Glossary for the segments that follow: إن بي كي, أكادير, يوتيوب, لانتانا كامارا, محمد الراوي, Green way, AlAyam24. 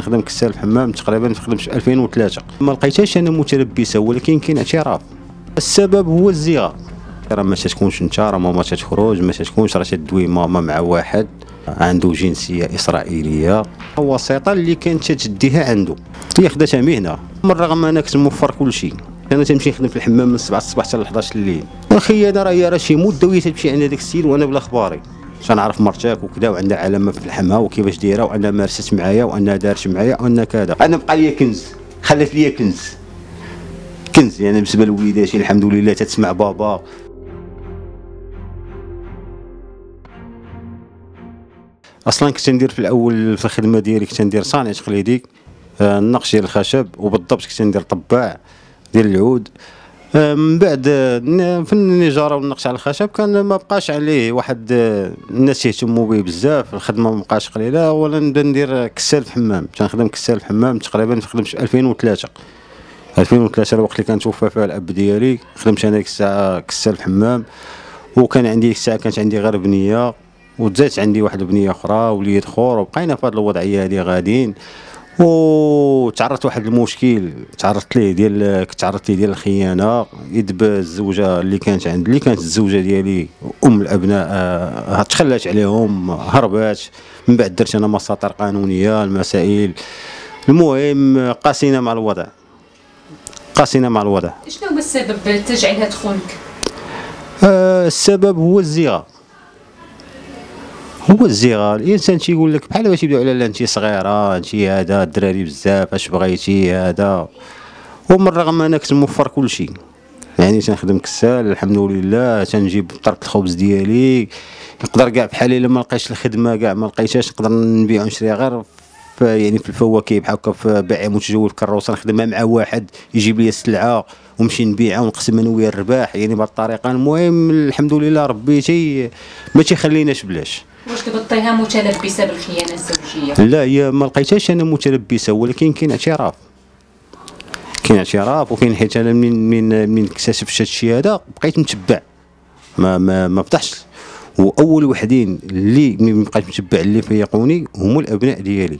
كنخدم كسال الحمام تقريبا مخدمش 2003، ما لقيتهاش انا متلبسه، ولكن كاين اعتراف. السبب هو الزيغه، راه ما تكونش انت، راه ماما تخرج، ما تكونش، راه تدوي ماما مع واحد عنده جنسيه اسرائيليه، الوسيطه اللي كانت تديها عنده هي خداتها مهنه. من الرغم انا كنت موفر كلشي، انا تمشي نخدم في الحمام من 7 الصباح حتى ل 11 الليل، والخيانه راه شي مده وهي تمشي عند داك السيد وانا بلا خباري، شنعرف مرتك وكذا وعندها علامه في لحمها وكيفاش دايره وانها مارست معايا وانها دارت معايا وانها كذا. انا بقى لي كنز، خلات لي كنز يعني بالنسبه لوليداتي الحمد لله تتسمع بابا. اصلا كنت ندير في الاول في الخدمه ديالي كنت ندير صانع تقليدي، النقش ديال الخشب، وبالضبط كنت ندير طباع ديال العود. من بعد في النجاره والنقش على الخشب كان ما بقاش عليه واحد الناس يهتموا به بزاف، الخدمه ما بقاش قليله. ولا نبدا ندير كسال في الحمام، كنخدم كسال في الحمام تقريبا خدمت 2003 الوقت اللي كان توفى فيها الاب ديالي. خدمت انا ديك الساعه كسال في الحمام، وكان عندي ديك الساعه كانت عندي غير بنيه، وتزادت عندي واحد البنيه اخرى وليد خور، وبقينا في هذه الوضعيه هذه غاديين. وتعرضت واحد المشكل تعرضت ليه ديال الخيانه، يد الزوجه اللي كانت الزوجه ديالي ام الابناء، تخلات عليهم، هربات. من بعد درت انا مساطر قانونيه، المسائل، المهم قاسينا مع الوضع. شنو هو السبب تجعلها تخونك؟ السبب هو الزيغه. الانسان تيقول لك بحال باش يبداو على لا انت صغيره، انت هذا، الدراري بزاف، اش بغيتي هذا. ومن الرغم انا كنت موفر كلشي، يعني تنخدم كسال الحمد لله، تنجيب طرف الخبز ديالي، نقدر كاع بحالي الا ما لقيتش الخدمه كاع ما لقيتهاش نقدر نبيع ونشري غير يعني في الفواكه بحال هكا، في بيع متجول، كروسه نخدمها مع واحد يجيب لي السلعه ونمشي نبيعها ونقسم انا وياه الرباح، يعني بهذه الطريقه. المهم الحمد لله ربي ما تيخليناش بلاش. واش كتبطيها متلبسه بالخيانه الزوجيه؟ لا، هي ما لقيتهاش انا متلبسه، ولكن كاين اعتراف وكاين، حيت انا من اكتشفت هادشي هذا بقيت نتبع، ما فتحش. واول وحدين اللي بقيت نتبع اللي فيقوني هما الابناء ديالي.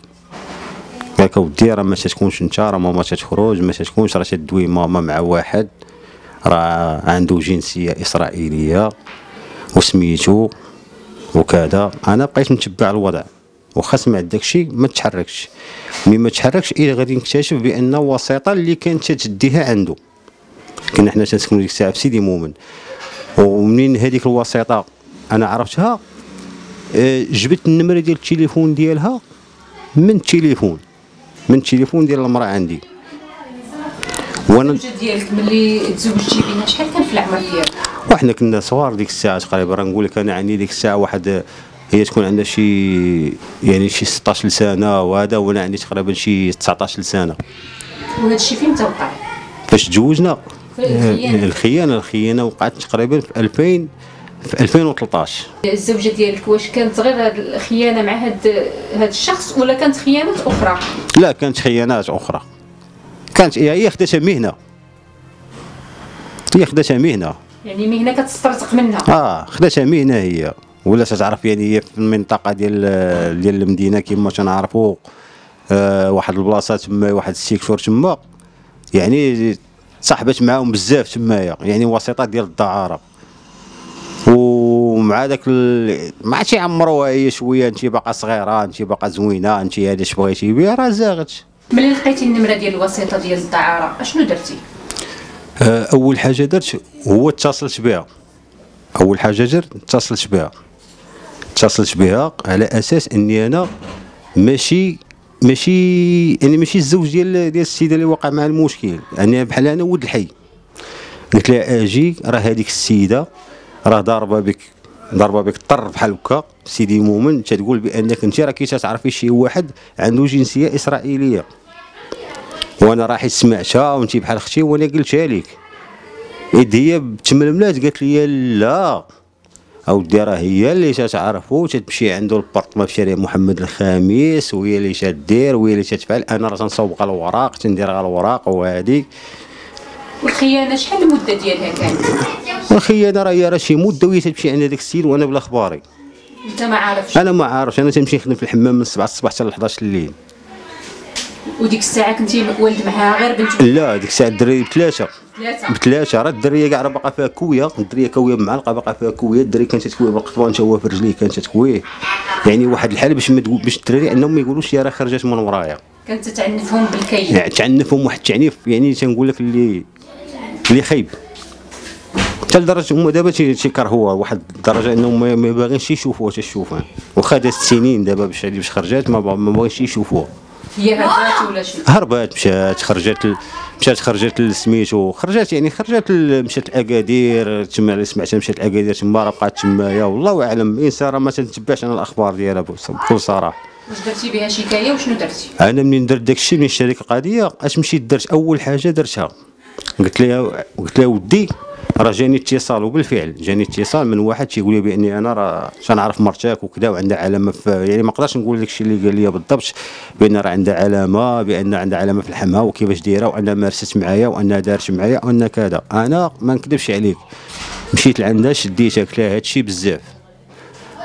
ياك اودي، راه ما تكونش انت، راه ماما تخرج، ما تكونش، راه تدوي ماما مع واحد راه عنده جنسيه اسرائيليه وسميتو وكذا. انا بقيت نتبع الوضع، وخا سمعت داكشي ما تحركش. ملي ما تحركش الا غادي نكتشف بان الوسيطه اللي كانت تديها عنده، كنا حنا تنسكنوا ديك الساعه في سيدي مؤمن، ومنين هذيك الوسيطه انا عرفتها، جبت النمره ديال التليفون ديالها من التليفون ديال المراه عندي. وانا ديالك ملي تزوجتي بينا شحال كان في العمر ديالك؟ وحنا كنا صغار ديك الساعه تقريبا، راه نقول لك انا عندي ديك الساعه واحد، هي تكون عندها شي 16 سنه وهذا، وانا عندي تقريبا شي 19 سنه. وهذا الشيء فين وقع؟ فاش تزوجنا. الخيانه وقعت تقريبا في 2013. الزوجه ديالك واش كانت غير هاد الخيانه مع هاد الشخص ولا كانت خيانات اخرى؟ لا، كانت خيانات اخرى، كانت هي خداتها مهنه، يعني مهنه كتسترزق منها. خداتها مهنه هي، ولا تعرف يعني هي في المنطقه ديال المدينه كما تنعرفوا، واحد البلاصه تما، واحد السيكتور تما، يعني صاحبت معاهم بزاف تمايا، يعني وسيطه ديال الدعاره. ومع داك ما عرفتش يعمروها هي شويه، انت باقا صغيره، انت باقا زوينه، انت هذا اش بغيتي بيه، راه زاغت. ملي لقيتي النمره ديال الوسيطه ديال الدعاره اشنو درتي؟ اول حاجه درت هو اتصلت بها، اتصلت بها على اساس اني انا ماشي يعني ماشي الزوج ديال السيده اللي وقع معها المشكل، يعني بحال انا ولد الحي. قلت لها اجي، راه هذيك السيده راه ضاربه بك طر بحال هكا سيدي مؤمن، تتقول بانك انت راكي تعرفي شي واحد عنده جنسيه اسرائيليه، وانا راحي سمعتها وانت بحال اختي وانا قلتها لك. إذ هي تململات قالت لي لا اودي، راه هي اللي تعرفو، تتمشي عنده البارطما في شارع محمد الخامس، وهي اللي تدير وهي اللي تتفعل، انا راه تنصوب على الوراق، تندير على الوراق وهذيك. والخيانه شحال المده ديالها كانت؟ والخيانه راه شي مده وهي تمشي عند داك السيد وانا بلا خباري. انت ما عارفش؟ انا ما عارفش، انا تمشي نخدم في الحمام من 7 الصباح حتى ل 11 الليل، وديك الساعه كنتي والد معها غير بنت؟ لا ديك الساعه الدراري بثلاثه راه الدريه كاع راه باقا فيها كويه، الدريه كويه بمعلقه باقا فيها كويه، الدري كانت تكويه بالقطبان تا هو في رجليه كانت تكويه، يعني واحد الحال باش الدراري انهم ما يقولوش يا راه خرجت من ورايا، كانت تعنفهم بالكيد، يعني تعنفهم واحد التعنيف يعني تنقول لك اللي خايب حتى لدرجه هما دابا تيكرهوها واحد الدرجه انهم ما باغينش يشوفوها تشوفها، واخا دازت سنين دابا باش خرجات ما باغينش يشوفوها. هي هربات ولا شنو؟ هربات مشات خرجت لسميتو، خرجت يعني خرجت مشات لأكادير تما اللي سمعتها مشات لأكادير تما راه بقات تمايا والله اعلم، الانسان راه ما تنتبعش انا الاخبار ديالها بكل صراحه. واش درتي بها شكايه وشنو درتي؟ انا منين درت داكشي من الشركه القضيه اش مشيت درت اول حاجه درتها قلت لها ودي راه جاني اتصال، وبالفعل جاني اتصال من واحد تيقول لي باني انا راه تنعرف مرتك وكذا وعندها علامه يعني ما نقدرش نقول لك الشيء اللي قال لي بالضبط، بان راه عندها علامه في لحمها وكيفاش دايره وانها مارست معايا وانها دارت معايا وان كذا. انا ما نكذبش عليك مشيت لعندها شديتها قلت لها هادشي بزاف،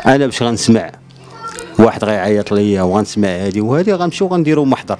انا باش غنسمع واحد غيعيط ليا وغنسمع هادي وهادي غنمشيو غنديرو محضر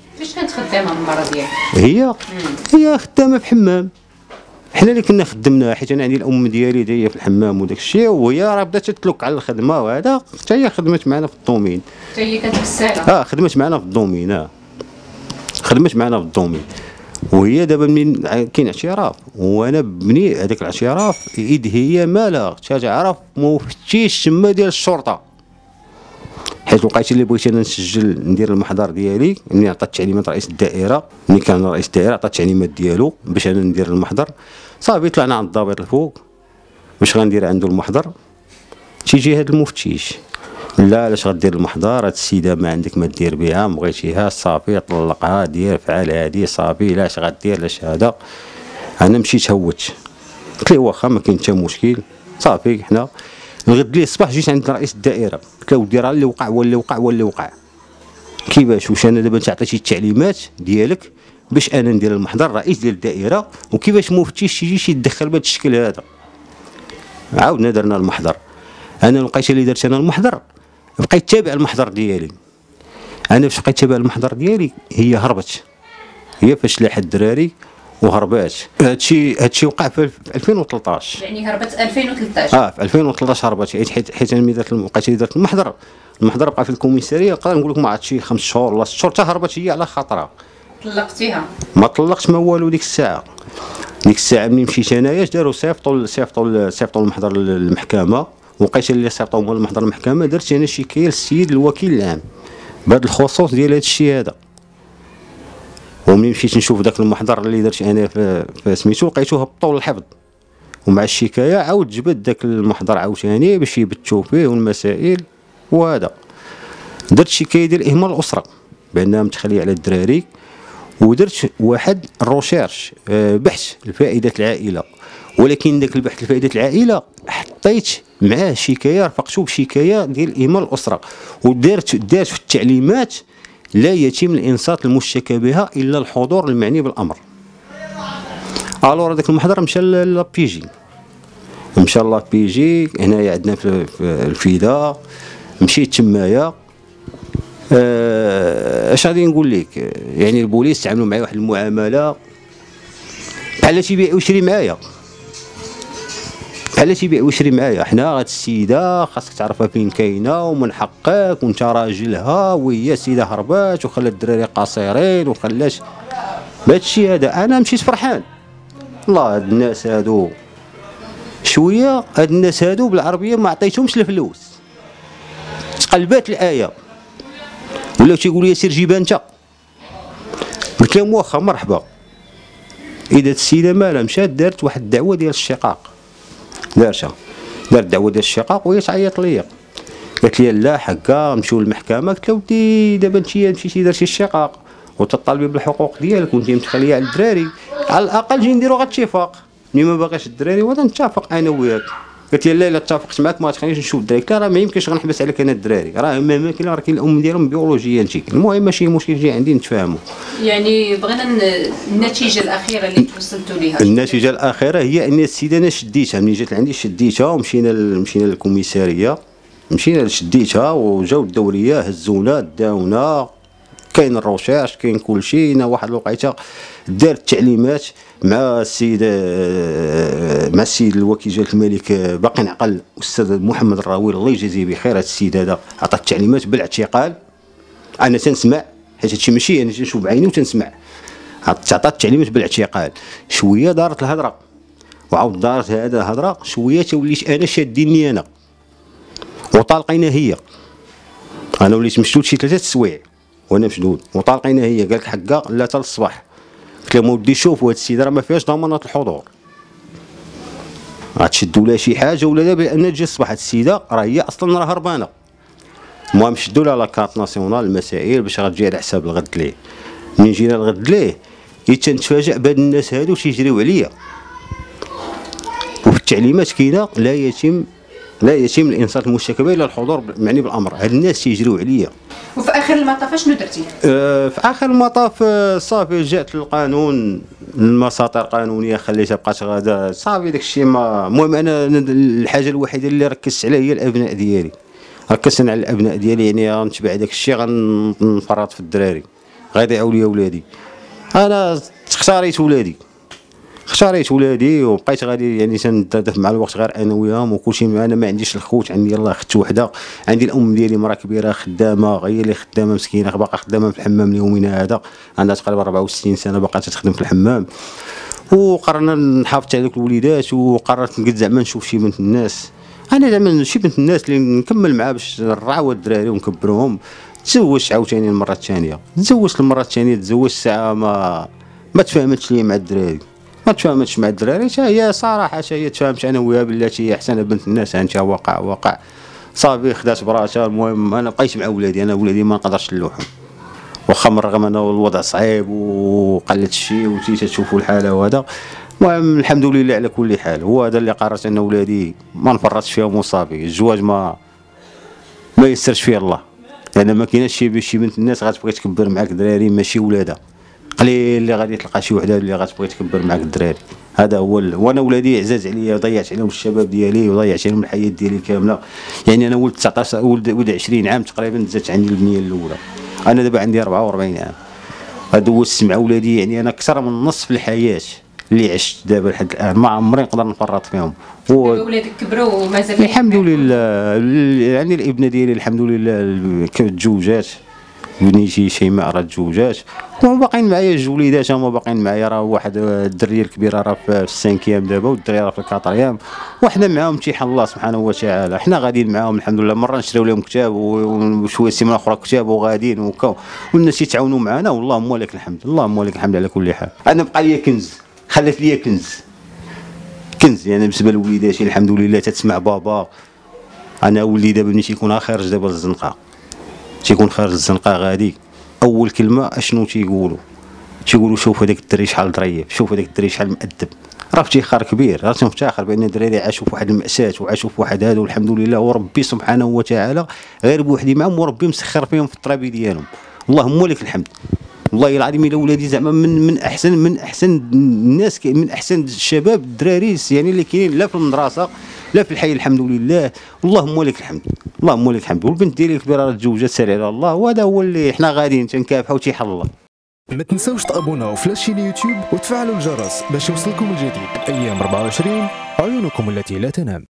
فاش كانت خدامه المره ديالك؟ هي خدامه في حمام، حنا اللي كنا خدمنا حيت انا عندي الام ديالي هي في الحمام وداك الشيء، وهي راه بدات تتلوك على الخدمه وهذا، حتى هي خدمت معنا في الدومين، حتى هي كانت غساله خدمت معنا في الدومين. وهي دابا منين كاين اعتراف وانا بني هذاك الاعتراف اذ هي مالها تعرف مفتش تما ديال الشرطه، حيت الوقيته اللي بغيت انا نسجل ندير المحضر ديالي ملي عطات تعليمات رئيس الدائره، ملي كان رئيس الدائره عطات التعليمات ديالو باش انا ندير المحضر، صافي طلعنا عند الضابط الفوق باش غندير عنده المحضر، تيجي هذا المفتش لا علاش غدير المحضر هاد السيده ما عندك ما دير بها، بغيتيها صافي طلقها دير فعل هادي صافي لاش غدير لاش هذا. انا مشيت هوت قلت ليه واخا ما كاين حتى مشكل صافي. حنا الغد ليه الصباح جيت عند رئيس الدائره قلت له ودي راه اللي وقع كيفاش، واش انا دابا انت عطيتي التعليمات ديالك باش انا ندير المحضر رئيس ديال الدائره وكيفاش مفتش تيجي يتدخل بهذا الشكل هذا. عاودنا درنا المحضر، انا لقيت اللي درت انا المحضر بقيت تابع المحضر ديالي، انا فاش بقيت تابع المحضر ديالي هي هربت، هي فاش لاحت الدراري وهربات. هادشي وقع في 2013، يعني هربت 2013 في 2013 هربات، حيت انا ملي درت الوقيته اللي درت المحضر بقى في الكوميساريه نقدر نقول لك ما عاد شي 5 شهور ولا 6 شهور حتى هربت هي على خاطرها. طلقتيها؟ ما طلقت ما والو. ديك الساعه ملي مشيت انايا اش داروا صيفطوا المحضر للمحكمه، الوقيته اللي صيفطوهم المحضر للمحكمه درت انا شكايه للسيد الوكيل العام بهذا الخصوص ديال هادشي هذا. وملي مشيت نشوف داك المحضر اللي درت انا في سميتو لقيتو هبطوا للحفظ، ومع الشكايه عاود جبد داك المحضر عاوتاني باش يبتو فيه والمسائل وهذا. درت شكايه ديال اهمال الاسره بانها متخليه على الدراري، ودرت واحد الروشيرش بحث لفائده العائله، ولكن داك البحث لفائده العائله حطيت معاه شكايه رفقتو بشكايه ديال اهمال الاسره، ودارت في التعليمات لا يتم الانصات المشتكى بها الا الحضور المعني بالامر. الور هذاك المحضر مشى للبيجي، هنايا عندنا في الفيدا، مشيت تمايا اش غادي نقول لك، يعني البوليس تعاملوا معايا واحد المعامله بحال تيبيع ويشري معايا، حنا هاد السيده خاصك تعرفها فين كاينه ومن حقك وانت راجلها، وهي السيده هربات وخلات الدراري قصيرين وخلات بهادشي هذا. انا مشيت فرحان الله هاد الناس هادو شويه، هاد الناس هادو بالعربيه ما عطيتهمش الفلوس، تقلبات الايه ولاو تيقولوا لي سير جيبها انت، قلت لهم واخا مرحبا. اذا السيده مالها مشات دارت واحد الدعوه ديال الشقاق، دارت دعوه ديال الشقاق وهي تعيط ليا قالت لي لا حكا نمشيو للمحكمه. قلت لها ودي دابا انت مشيتي درتي الشقاق وتطالبي بالحقوق ديالك وانت متخليه على الدراري، على الاقل جي نديرو غير اتفاق، ملي ما باغاش الدراري ونتفق انا وياك. قالت لي لا الا اتفقت معاك ما تخلينيش نشوف الدراري. قلت لها راه ما يمكنش غنحبس عليك انا الدراري، راه ما كاين، راه كاين الام ديالهم بيولوجيا نتيك. المهم ماشي مشكل جاي عندي نتفاهموا. يعني بغينا النتيجه الاخيره اللي توصلتوا ليها. النتيجه الاخيره هي ان السيده انا شديتها، ملي جات لعندي شديتها ومشينا للكوميساريه، مشينا شديتها وجاو الدوريه هزونا داونا، كاين الرشاش كاين كلشي. انا واحد الوقيته دارت التعليمات مع السيد الوكيل جلاله الملك باقي نعقل الاستاذ محمد الراوي الله يجازيه بخير. هذا السيد هذا عطى التعليمات بالاعتقال، انا تنسمع حيت هادشي ماشي انا تنشوف بعيني وتنسمع. عطى التعليمات بالاعتقال، شويه دارت الهضره وعاود دارت هذا الهضره، شويه توليت انا شاديني انا وطالقينا هي. انا وليت مشدود شي 3 سوايع وانا مشدود وطالقينا هي. قالت حقا لا حتى للصباح. قلت لهم ودي شوفوا هاد السيده راه ما فيهاش ضمانات الحضور، غتشدوا لها شي حاجه ولا لا، بان تجي الصباح هاد السيده راه هي اصلا راه هربانه. المهم شدوا لها لاكارت ناسيونال المسائل باش غتجي على حساب الغد ليه. منين جينا الغد ليه تنتفاجئ بهاد الناس هادو تيجريو عليا. وفي التعليمات كاينه لا يتم الانصات المشتكى به الا الحضور معني بالامر. هاد الناس تيجريو عليا. وفي اخر المطاف شنو درتي؟ في اخر المطاف صافي جات للقانون، المساطير القانونيه خليتها بقات غادا صافي داك الشيء. ما المهم انا الحاجه الوحيده اللي ركزت عليها هي الابناء ديالي، ركزت انا على الابناء ديالي. يعني غنتبع داك الشيء، غنفرط في الدراري، غيضيعوا لي ولادي. انا اختاريت ولادي، اختاريت ولادي وبقيت غادي يعني تندادف مع الوقت غير انا وياهم وكلشي. انا ما عنديش الخوت، عندي الله اخت وحده، عندي الام ديالي مرا كبيره خدامه، هي اللي خدامه مسكينه باقا خدامه في الحمام اليومينا هذا، عندها تقريبا 64 سنه باقا تخدم في الحمام. وقررنا نحافظ على الوليدات وقررت نقد زعما نشوف شي بنت الناس، انا زعما شي بنت الناس اللي نكمل معها باش نرعاو الدراري ونكبرهم. تزوجت عاوتاني المره الثانيه، تزوجت ساعه ما تفاهمتش ليا مع الدراري، ما تفاهمتش مع الدراري. حتى هي صراحه حتى هي تفاهمت انا وياها بلاتي هي احسن بنت الناس. انت واقع صافي خدات براتها. المهم انا بقيت مع ولادي، انا ولادي ما نقدرش نلوحهم، واخا من رغم انا الوضع صعيب وقلت الشيء وانتي تشوفوا الحاله وهذا. المهم الحمد لله على كل حال. هو هذا اللي قررت ان ولادي ما نفرطش فيهم وصافي. الزواج ما يسرش فيه الله، لان يعني ما كايناش شي بنت الناس غتبغي تكبر معاك دراري ماشي ولادها. قليل اللي غادي تلقى شي وحده اللي غتبغي تكبر معاك الدراري. هذا هو وانا ولادي عزاز عليا، ضيعت عليهم الشباب ديالي وضيعت عليهم الحياه ديالي كامله. يعني انا ولد 19 ولد 20 عام تقريبا زادت عندي البنيه الاولى، انا دابا عندي 44 عام. دوزت مع ولادي يعني انا اكثر من نصف الحياه اللي عشت دابا لحد الان، ما عمري نقدر نفرط فيهم. ولادك كبروا ومازال الحمد لله. يعني الابنه ديالي الحمد لله تزوجات، بنيتي شيماء راه تزوجات، هما باقيين معايا الوليدات، هما باقيين معايا. راه واحد الدريه الكبيره راه في 5 ايام دابا، والدريه راه في 4 ايام، وحنا معاهم امتحان الله سبحانه وتعالى. حنا غاديين معاهم الحمد لله، مره نشريو لهم كتاب وشويه سيمانه اخرى كتاب وغاديين وكا، والناس يتعاونوا معنا. اللهم لك الحمد، اللهم لك الحمد على كل حال. انا بقى لي كنز، خلات لي كنز يعني بالنسبه لوليداتي الحمد لله. تتسمع بابا، انا وليدي دابا ملي تيكون خارج دابا الزنقه، تيكون خارج الزنقه غادي اول كلمه اشنو تيقولوا شوف هذاك الدري شحال ضريب، شوف هذاك الدري شحال مؤدب. راه افتخار كبير، راه تنفتخر بان الدراري عاشوا في واحد المأساة وعاشوا في واحد هذا، والحمد لله وربي سبحانه وتعالى غير بوحدي معهم وربي مسخر فيهم في الطرابي ديالهم. اللهم لك الحمد، والله العظيم الا ولادي زعما من احسن الناس، من احسن الشباب الدراري يعني اللي كاينين لا في المدرسه لا في الحي الحمد لله. اللهم لك الحمد، اللهم لك الحمد. والبنت ديالي الكبيره راه تزوجات، سالي على الله. وهذا هو اللي حنا غاديين تنكافحوا تيحل الله. ما تنساوش تابوناو في لاشين يوتيوب وتفعلوا الجرس باش يوصلكم الجديد. ايام 24 عيونكم التي لا تنام.